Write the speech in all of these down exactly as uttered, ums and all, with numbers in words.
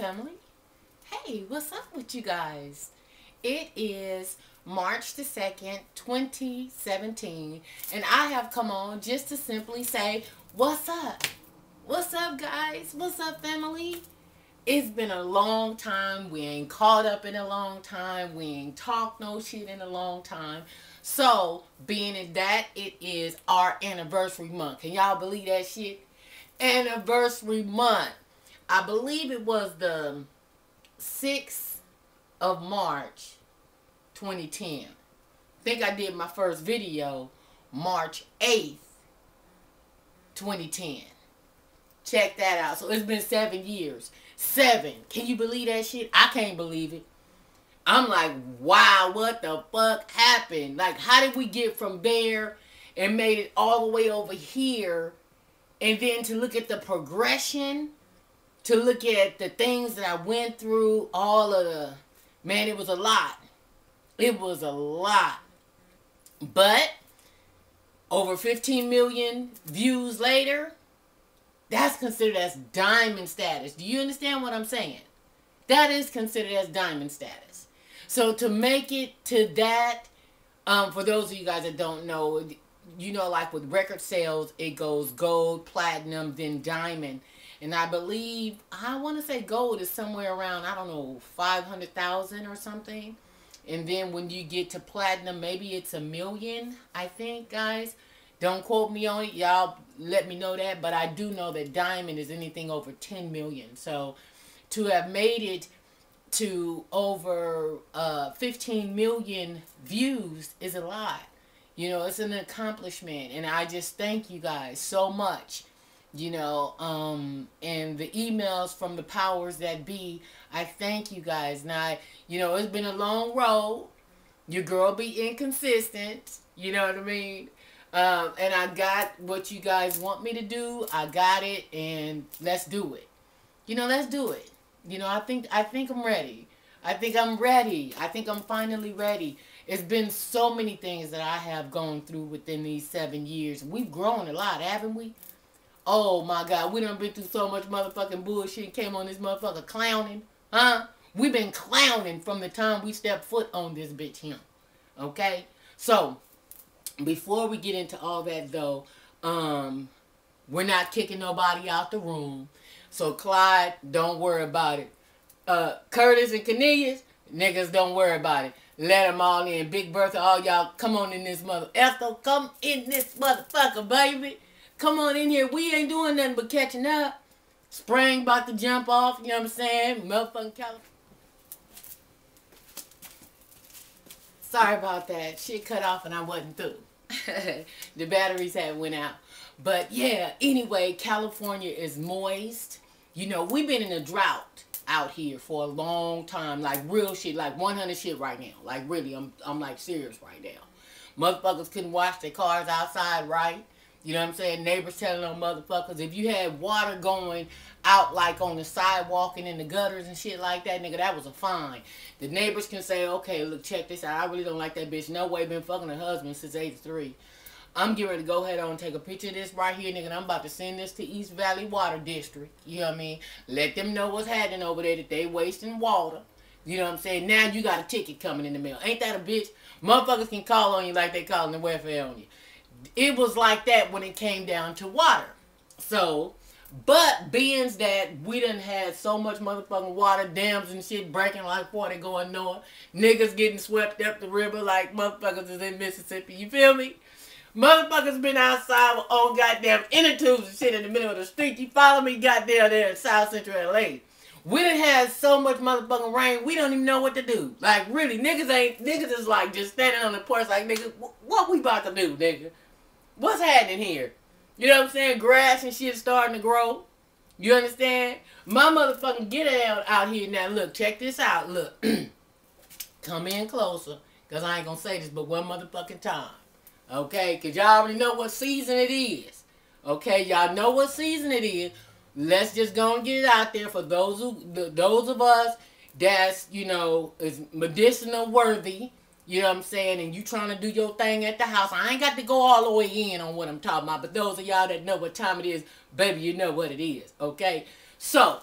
family. Hey, what's up with you guys? It is March the second, twenty seventeen, and I have come on just to simply say, what's up? What's up, guys? What's up, family? It's been a long time. We ain't caught up in a long time. We ain't talked no shit in a long time. So, being in that, it is our anniversary month. Can y'all believe that shit? Anniversary month. I believe it was the sixth of March, twenty ten. I think I did my first video March eighth, twenty ten. Check that out. So it's been seven years. Seven. Can you believe that shit? I can't believe it. I'm like, wow, what the fuck happened? Like, how did we get from there and made it all the way over here? And then to look at the progression, to look at the things that I went through, all of the, man, it was a lot. It was a lot. But over fifteen million views later, that's considered as diamond status. Do you understand what I'm saying? That is considered as diamond status. So to make it to that, um, for those of you guys that don't know, you know, like with record sales, it goes gold, platinum, then diamond. And I believe, I want to say gold is somewhere around, I don't know, five hundred thousand or something. And then when you get to platinum, maybe it's a million, I think, guys. Don't quote me on it. Y'all let me know that. But I do know that diamond is anything over ten million. So to have made it to over uh, fifteen million views is a lot. You know, it's an accomplishment. And I just thank you guys so much. You know, um, and the emails from the powers that be, I thank you guys. And I, you know, it's been a long road. Your girl be inconsistent. You know what I mean? Um, and I got what you guys want me to do. I got it, and let's do it. You know, let's do it. You know, I think, I think I'm ready. I think I'm ready. I think I'm finally ready. It's been so many things that I have gone through within these seven years. We've grown a lot, haven't we? Oh, my God. We done been through so much motherfucking bullshit. Came on this motherfucker clowning. Huh? We've been clowning from the time we stepped foot on this bitch here. Okay? So, before we get into all that, though, um, we're not kicking nobody out the room. So, Clyde, don't worry about it. Uh, Curtis and Cornelius, niggas, don't worry about it. Let them all in. Big Bertha, all y'all, come on in this mother. Ethel, come in this motherfucker, baby. Come on in here. We ain't doing nothing but catching up. Spring about to jump off. You know what I'm saying? Motherfucking California. Sorry about that. Shit cut off and I wasn't through. The batteries had went out. But yeah, anyway, California is moist. You know, we've been in a drought out here for a long time. Like real shit. Like one hundred shit right now. Like really, I'm, I'm like serious right now. Motherfuckers couldn't wash their cars outside right. You know what I'm saying? Neighbors telling them motherfuckers, if you had water going out like on the sidewalk and in the gutters and shit like that, nigga, that was a fine. The neighbors can say, okay, look, check this out. I really don't like that bitch. No way, been fucking her husband since eighty-three. I'm getting ready to go ahead on and take a picture of this right here, nigga, and I'm about to send this to East Valley Water District. You know what I mean? Let them know what's happening over there, that they wasting water. You know what I'm saying? Now you got a ticket coming in the mail. Ain't that a bitch? Motherfuckers can call on you like they calling the welfare on you. It was like that when it came down to water. So, but being that we done had so much motherfucking water, dams and shit breaking like water going north, niggas getting swept up the river like motherfuckers is in Mississippi, you feel me? Motherfuckers been outside with old goddamn inner tubes and shit in the middle of the street, you follow me, goddamn there in South Central L A. We done had so much motherfucking rain, we don't even know what to do. Like, really, niggas ain't, niggas is like just standing on the porch like, nigga, what we about to do, nigga? What's happening here? You know what I'm saying? Grass and shit starting to grow. You understand? My motherfucking get out out here now. Look, check this out. Look. Come in closer. Because I ain't going to say this but one motherfucking time. Okay? Because y'all already know what season it is. Okay? Y'all know what season it is. Let's just go and get it out there for those who, those of us that's, you know, is medicinal worthy. You know what I'm saying? And you trying to do your thing at the house. I ain't got to go all the way in on what I'm talking about. But those of y'all that know what time it is, baby, you know what it is. Okay? So,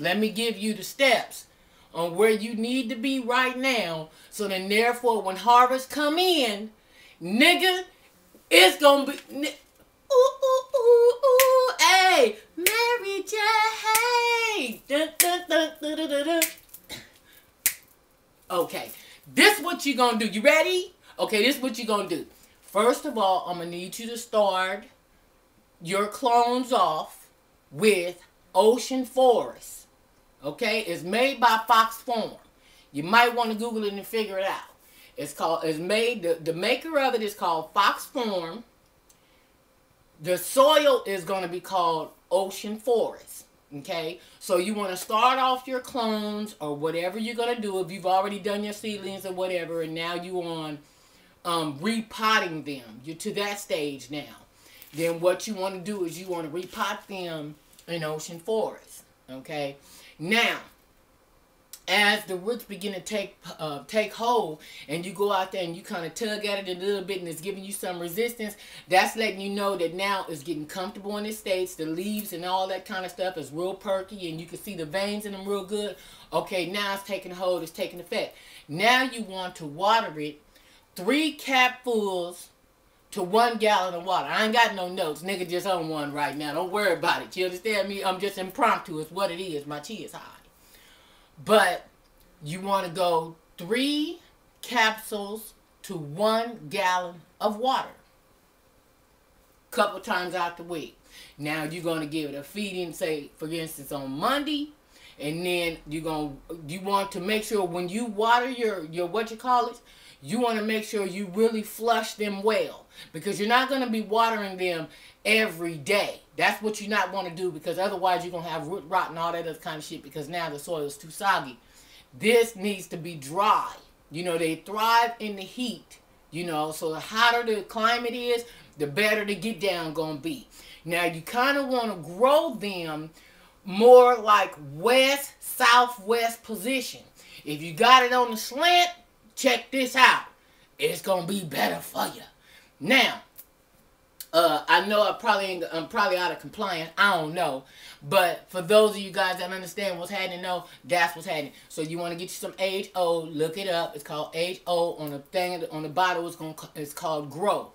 Let me give you the steps on where you need to be right now, so then therefore when harvest come in, nigga, it's gonna be ooh ooh ooh ooh, hey, Mary J. Dun, dun, dun, dun, dun, dun, dun. Okay, this what you gonna do. You ready? Okay, this what you gonna do. First of all, I'm gonna need you to start your clones off with Ocean Forest. Okay, it's made by Fox Farm. You might want to Google it and figure it out. It's called, it's made, the, the maker of it is called Fox Farm. The soil is going to be called Ocean Forest. Okay, so you want to start off your clones or whatever you're going to do if you've already done your seedlings or whatever, and now you on um, repotting them. You're to that stage now. Then what you want to do is you want to repot them in Ocean Forest. Okay, now as the roots begin to take uh, take hold, and you go out there and you kind of tug at it a little bit, and it's giving you some resistance, that's letting you know that now it's getting comfortable in its states. The leaves and all that kind of stuff is real perky, and you can see the veins in them real good. Okay, now it's taking hold, it's taking effect. Now you want to water it three capfuls to one gallon of water. I ain't got no notes. Nigga just on one right now. Don't worry about it. You understand me? I'm just impromptu. It's what it is. My tea is high. But you want to go three capsules to one gallon of water. Couple times out the week. Now you're going to give it a feeding, say, for instance, on Monday. And then you're gonna, you want to make sure when you water your, your what you call it, you want to make sure you really flush them well, because you're not going to be watering them every day. That's what you not want to do, because otherwise you're going to have root rot and all that other kind of shit, because now the soil is too soggy. This needs to be dry. You know, they thrive in the heat, you know, so the hotter the climate is, the better the get down going to be. Now, you kind of want to grow them more like west, southwest position. If you got it on the slant, check this out. It's going to be better for you. Now, uh, I know I probably, I'm probably out of compliance. I don't know. But for those of you guys that understand what's happening, know that's what's happening. So you want to get you some H O. Look it up. It's called H O on the thing, on the bottle. It's going. It's called Grow.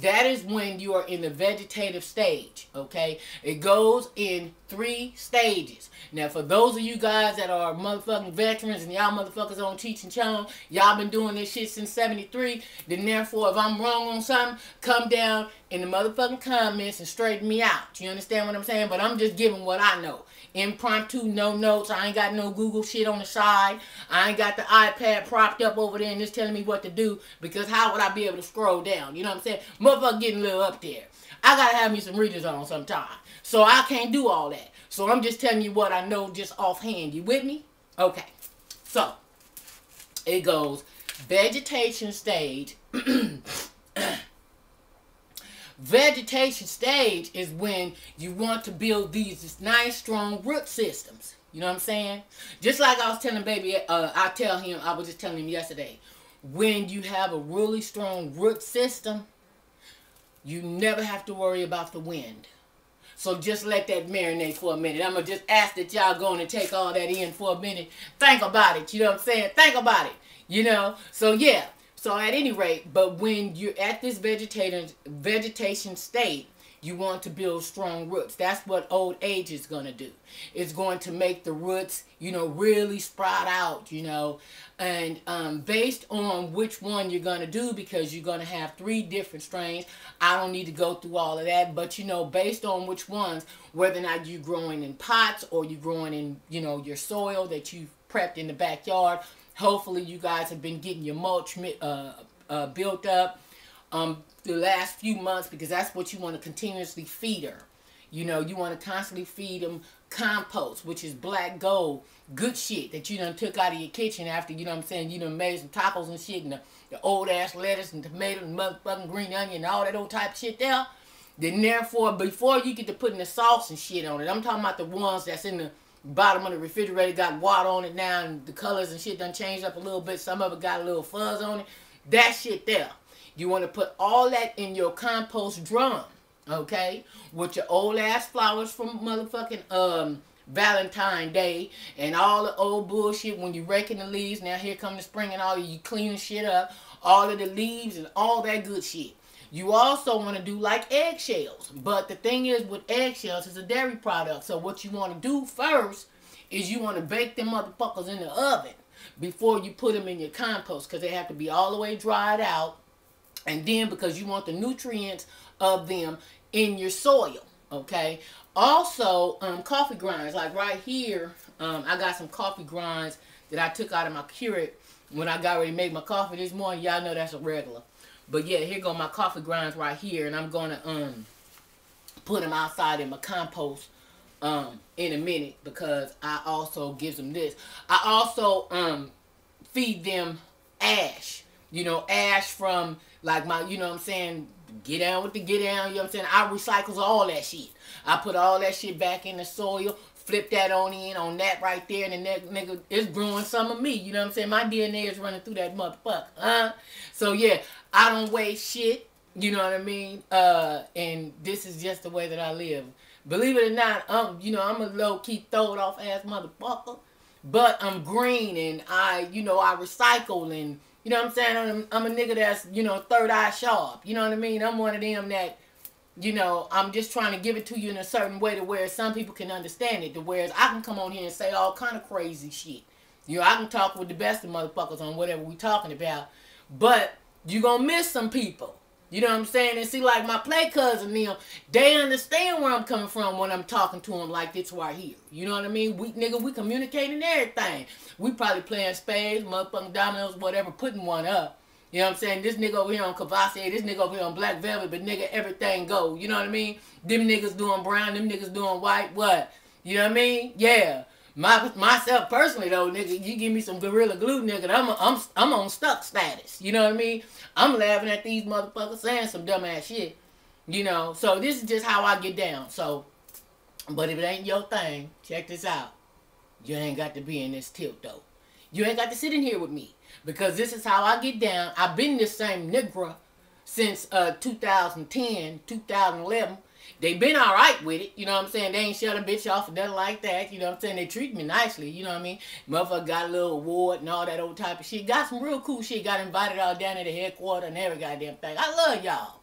That is when you are in the vegetative stage, okay? It goes in three stages. Now, for those of you guys that are motherfucking veterans and y'all motherfuckers on Cheech and Chong, y'all been doing this shit since seventy-three, then therefore, if I'm wrong on something, come down in the motherfucking comments and straighten me out. You understand what I'm saying? But I'm just giving what I know. Impromptu, no notes. I ain't got no Google shit on the side. I ain't got the iPad propped up over there and it's telling me what to do, because how would I be able to scroll down? You know what I'm saying? Motherfucker getting a little up there. I gotta have me some readers on sometime. So I can't do all that. So I'm just telling you what I know just offhand. You with me? Okay. So it goes vegetation stage. Vegetation stage is when you want to build these nice strong root systems. You know what I'm saying? Just like I was telling baby, uh, I tell him, I was just telling him yesterday, when you have a really strong root system, you never have to worry about the wind. So just let that marinate for a minute. I'm going to just ask that y'all go on and take all that in for a minute. Think about it. You know what I'm saying? Think about it. You know? So, yeah. So, at any rate, but when you're at this vegetative, vegetation state, you want to build strong roots. That's what old age is going to do. It's going to make the roots, you know, really sprout out, you know. And um, based on which one you're going to do, because you're going to have three different strains. I don't need to go through all of that. But, you know, based on which ones, whether or not you're growing in pots or you're growing in, you know, your soil that you've prepped in the backyard. Hopefully, you guys have been getting your mulch uh, uh, built up. Um, the last few months, because that's what you want to continuously feed her. You know, you want to constantly feed them compost, which is black gold, good shit that you done took out of your kitchen after, you know what I'm saying, you done made some tacos and shit, and the, the old ass lettuce and tomato and motherfucking green onion and all that old type of shit there. Then therefore, before you get to putting the sauce and shit on it, I'm talking about the ones that's in the bottom of the refrigerator, got water on it now, and the colors and shit done changed up a little bit. Some of it got a little fuzz on it. That shit there. You want to put all that in your compost drum, okay? With your old ass flowers from motherfucking um, Valentine's Day and all the old bullshit when you're raking the leaves. Now here come the spring and all of you cleaning shit up, all of the leaves and all that good shit. You also want to do like eggshells, but the thing is with eggshells, it's a dairy product. So what you want to do first is you want to bake them motherfuckers in the oven before you put them in your compost, because they have to be all the way dried out. And then because you want the nutrients of them in your soil, okay? Also, um, coffee grinds. Like right here, um, I got some coffee grinds that I took out of my Keurig when I got ready to make my coffee this morning. Y'all know that's a regular. But yeah, here go my coffee grinds right here. And I'm going to um, put them outside in my compost um, in a minute, because I also give them this. I also um, feed them ash. You know, ash from, like, my, you know what I'm saying, get down with the get down, you know what I'm saying? I recycle all that shit. I put all that shit back in the soil, flip that on in, on that right there, and the next nigga is growing some of me, you know what I'm saying? My D N A is running through that motherfucker, huh? So, yeah, I don't waste shit, you know what I mean? Uh, and this is just the way that I live. Believe it or not, um, you know, I'm a low-key throwed-off-ass motherfucker, but I'm green, and I, you know, I recycle, and... You know what I'm saying? I'm, I'm a nigga that's, you know, third eye sharp. You know what I mean? I'm one of them that, you know, I'm just trying to give it to you in a certain way to where some people can understand it. To where I can come on here and say all kind of crazy shit. You know, I can talk with the best of motherfuckers on whatever we talking about. But you're going to miss some people. You know what I'm saying? And see, like my play cousin, them, they understand where I'm coming from when I'm talking to them like this right here. You know what I mean? We, nigga, we communicating everything. We probably playing spades, motherfucking dominoes, whatever, putting one up. You know what I'm saying? This nigga over here on Cavassier, this nigga over here on Black Velvet, but nigga, everything go. You know what I mean? Them niggas doing brown, them niggas doing white, what? You know what I mean? Yeah. My, myself personally though, nigga, you give me some Gorilla Glue, nigga, I'm, a, I'm, I'm on stuck status, you know what I mean? I'm laughing at these motherfuckers saying some dumbass shit, you know? So this is just how I get down, so, but if it ain't your thing, check this out. You ain't got to be in this tilt though. You ain't got to sit in here with me, because this is how I get down. I've been this same nigga since uh, two thousand ten, two thousand eleven. They been all right with it, you know what I'm saying? They ain't shut a bitch off or nothing like that, you know what I'm saying? They treat me nicely, you know what I mean? Motherfucker got a little award and all that old type of shit. Got some real cool shit. Got invited all down to the headquarters and every goddamn thing. I love y'all.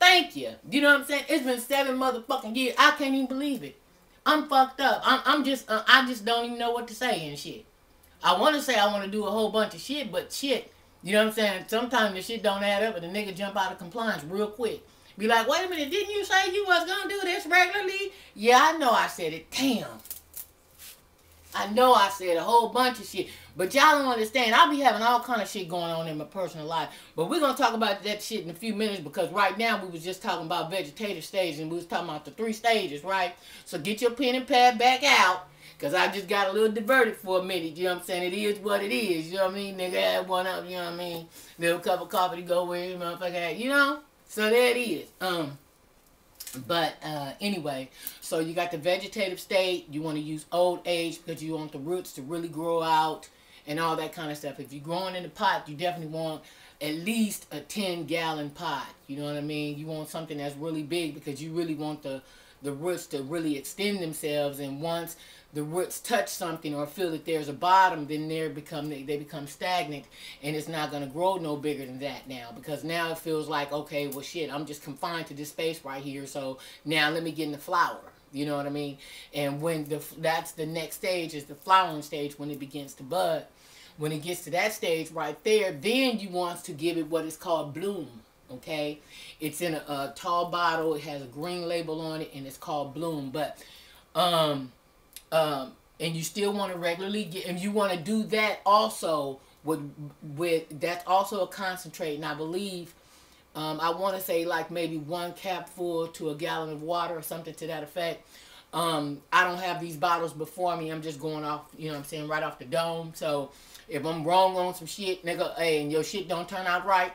Thank you. You know what I'm saying? It's been seven motherfucking years. I can't even believe it. I'm fucked up. I'm, I'm just, uh, I just don't even know what to say and shit. I want to say I want to do a whole bunch of shit, but shit, you know what I'm saying? Sometimes the shit don't add up and the nigga jump out of compliance real quick. Be like, wait a minute, didn't you say you was going to do this regularly? Yeah, I know I said it. Damn. I know I said a whole bunch of shit. But y'all don't understand. I'll be having all kind of shit going on in my personal life. But we're going to talk about that shit in a few minutes, because right now we was just talking about vegetative stages, and we was talking about the three stages, right? So get your pen and pad back out, because I just got a little diverted for a minute. You know what I'm saying? It is what it is. You know what I mean? Nigga had one up, you know what I mean? Little cup of coffee to go with, motherfucker, you know? So there it is. Um, but uh, anyway, so you got the vegetative state. You want to use old age because you want the roots to really grow out and all that kind of stuff. If you're growing in the pot, you definitely want at least a ten gallon pot. You know what I mean? You want something that's really big, because you really want the, the roots to really extend themselves. And once the roots touch something or feel that there's a bottom, then they become they become stagnant, and it's not going to grow no bigger than that now, because now it feels like, okay, well shit, I'm just confined to this space right here, so now let me get in the flower. You know what I mean? And when the that's the next stage, is the flowering stage, when it begins to bud. When it gets to that stage right there, then you want to give it what is called bloom. Okay, it's in a, a tall bottle. It has a green label on it, and it's called Bloom. But, um, um, and you still want to regularly get, and you want to do that also with with that's also a concentrate. And I believe, um, I want to say like maybe one capful to a gallon of water or something to that effect. Um, I don't have these bottles before me. I'm just going off, you know what I'm saying, right off the dome. So if I'm wrong on some shit, nigga, hey, and your shit don't turn out right,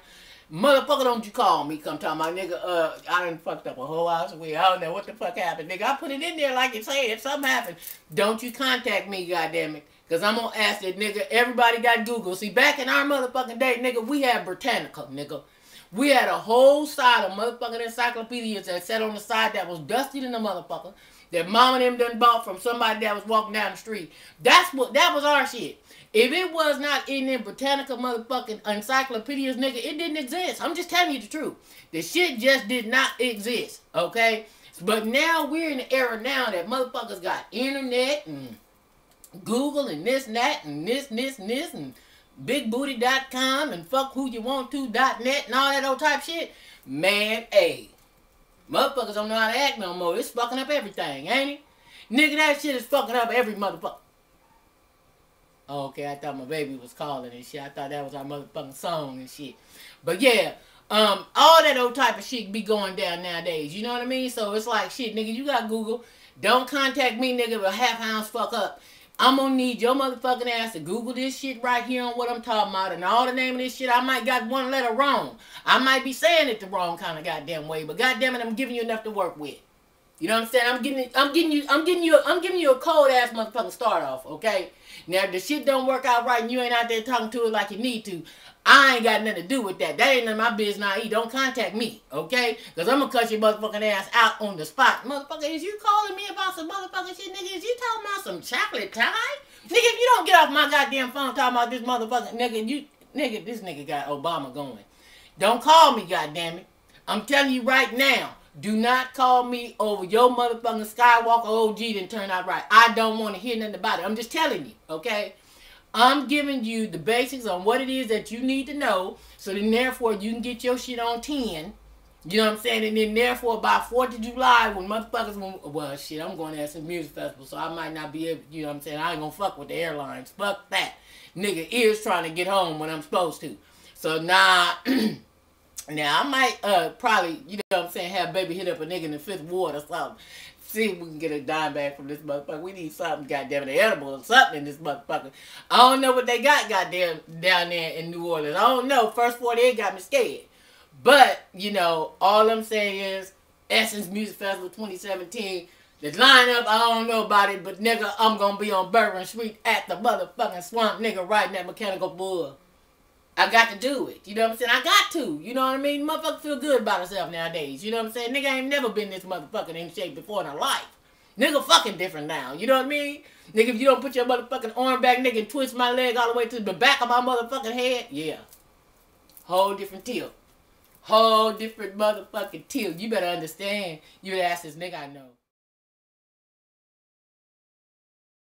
motherfucker, don't you call me. Come talk my nigga, uh, I done fucked up a whole house of weed. I don't know what the fuck happened. Nigga, I put it in there like it said. Something happened. Don't you contact me, goddammit. Because I'm going to ask that nigga. Everybody got Google. See, back in our motherfucking day, nigga, we had Britannica, nigga. We had a whole side of motherfucking encyclopedias that sat on the side that was dusty than a motherfucker. that mom and them done bought from somebody that was walking down the street. That's what, that was our shit. If it was not in them Britannica motherfucking encyclopedias, nigga, it didn't exist. I'm just telling you the truth. The shit just did not exist, okay? But now we're in the era now that motherfuckers got internet and Google and this and that and this and this and this and big booty dot com and fuck who you want to dot net and all that old type shit. Man, hey, motherfuckers don't know how to act no more. It's fucking up everything, ain't it? Nigga, that shit is fucking up every motherfucker. Oh, okay, I thought my baby was calling and shit. I thought that was our motherfucking song and shit. But yeah, um, all that old type of shit be going down nowadays. You know what I mean? So it's like, shit, nigga, you got Google. Don't contact me, nigga, with half-hounds fuck up. I'm gonna need your motherfucking ass to Google this shit right here on what I'm talking about and all the name of this shit. I might got one letter wrong. I might be saying it the wrong kind of goddamn way, but goddamn it, I'm giving you enough to work with. You know what I'm saying? I'm getting, I'm getting you, I'm getting you, I'm giving you a cold ass motherfucking start off, okay? Now if the shit don't work out right and you ain't out there talking to it like you need to, I ain't got nothing to do with that. That ain't none of my business. I eat. Don't contact me, okay? Because I'm going to cut your motherfucking ass out on the spot. Motherfucker, is you calling me about some motherfucking shit, nigga? Is you talking about some chocolate pie? Nigga, if you don't get off my goddamn phone talking about this motherfucking nigga, you, nigga, this nigga got Obama going. Don't call me, goddammit. I'm telling you right now, do not call me over your motherfucking Skywalker O G didn't turn out right. I don't want to hear nothing about it. I'm just telling you, okay? I'm giving you the basics on what it is that you need to know, so then therefore you can get your shit on ten. You know what I'm saying? And then therefore by fourth of July when motherfuckers, when, well shit, I'm going to Essence Music Festival, so I might not be able, you know what I'm saying? I ain't going to fuck with the airlines. Fuck that. Nigga is trying to get home when I'm supposed to. So nah, now I might uh, probably, you know what I'm saying, have baby hit up a nigga in the fifth ward or something. See if we can get a dime back from this motherfucker. We need something goddamn edible or something in this motherfucker. I don't know what they got goddamn down there in New Orleans. I don't know. First forty-eight got me scared. But, you know, all I'm saying is Essence Music Festival twenty seventeen. The lineup, I don't know about it, but nigga, I'm going to be on Bourbon Street at the motherfucking swamp, nigga, riding that mechanical bull. I got to do it. You know what I'm saying? I got to. You know what I mean? Motherfucker feel good about herself nowadays. You know what I'm saying? Nigga ain't never been this motherfucking in shape before in her life. Nigga fucking different now. You know what I mean? Nigga, if you don't put your motherfucking arm back, nigga, and twist my leg all the way to the back of my motherfucking head, yeah. Whole different tilt. Whole different motherfucking tilt. You better understand. You the assest nigga I know.